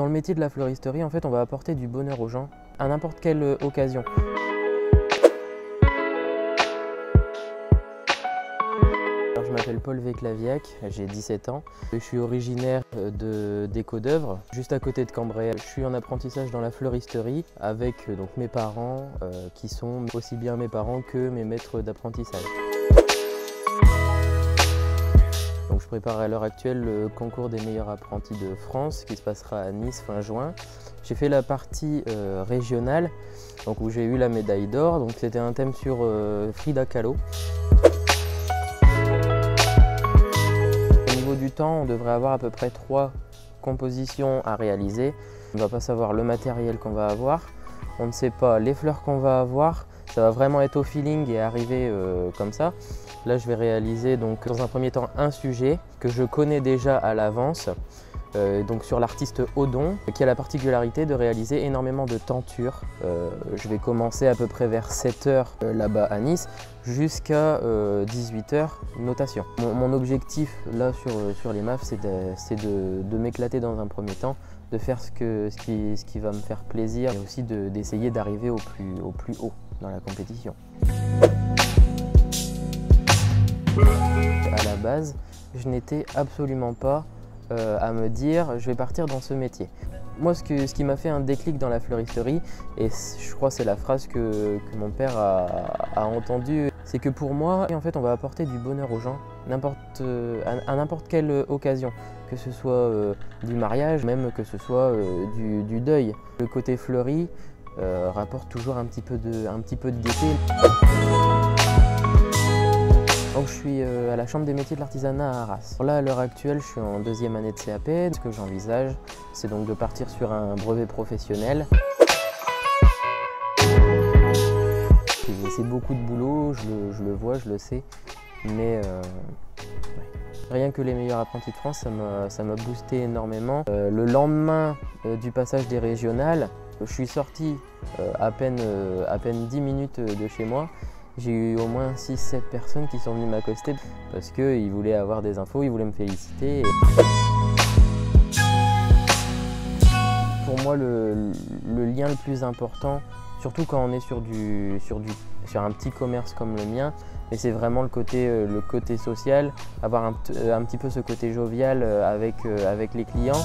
Dans le métier de la floristerie, en fait, on va apporter du bonheur aux gens à n'importe quelle occasion. Alors, je m'appelle Paul V. Claviac, j'ai 17 ans. Je suis originaire d'Escaudœuvres, juste à côté de Cambrai. Je suis en apprentissage dans la floristerie avec donc, mes parents, qui sont aussi bien mes parents que mes maîtres d'apprentissage. Je prépare à l'heure actuelle le concours des meilleurs apprentis de France qui se passera à Nice fin juin. J'ai fait la partie régionale donc, où j'ai eu la médaille d'or. C'était un thème sur Frida Kahlo. Au niveau du temps, on devrait avoir à peu près 3 compositions à réaliser. On ne va pas savoir le matériel qu'on va avoir, on ne sait pas les fleurs qu'on va avoir. Ça va vraiment être au feeling et arriver comme ça. Là, je vais réaliser donc, dans un premier temps un sujet que je connais déjà à l'avance, donc sur l'artiste Odon, qui a la particularité de réaliser énormément de tentures. Je vais commencer à peu près vers 7 h là-bas à Nice, jusqu'à 18 h notation. Mon objectif là sur les MAF, c'est de m'éclater dans un premier temps, de faire ce qui va me faire plaisir, et aussi d'essayer d'arriver au plus haut dans la compétition. À la base, je n'étais absolument pas à me dire je vais partir dans ce métier. Moi, ce qui m'a fait un déclic dans la floristerie, et je crois que c'est la phrase que mon père a entendue, c'est que pour moi, en fait, on va apporter du bonheur aux gens à n'importe quelle occasion, que ce soit du mariage, même que ce soit du deuil. Le côté fleuri rapporte toujours un petit peu de gaieté. Donc je suis à la chambre des métiers de l'artisanat à Arras. Là, à l'heure actuelle, je suis en 2e année de CAP. Ce que j'envisage, c'est donc de partir sur un brevet professionnel. C'est beaucoup de boulot, je le vois, je le sais, mais ouais. Rien que les meilleurs apprentis de France, ça m'a boosté énormément. Le lendemain du passage des régionales, je suis sorti à peine 10 minutes de chez moi. J'ai eu au moins 6-7 personnes qui sont venues m'accoster parce qu'ils voulaient avoir des infos, ils voulaient me féliciter. Pour moi, le lien le plus important, surtout quand on est sur un petit commerce comme le mien, mais c'est vraiment le côté social, avoir un petit peu ce côté jovial avec les clients.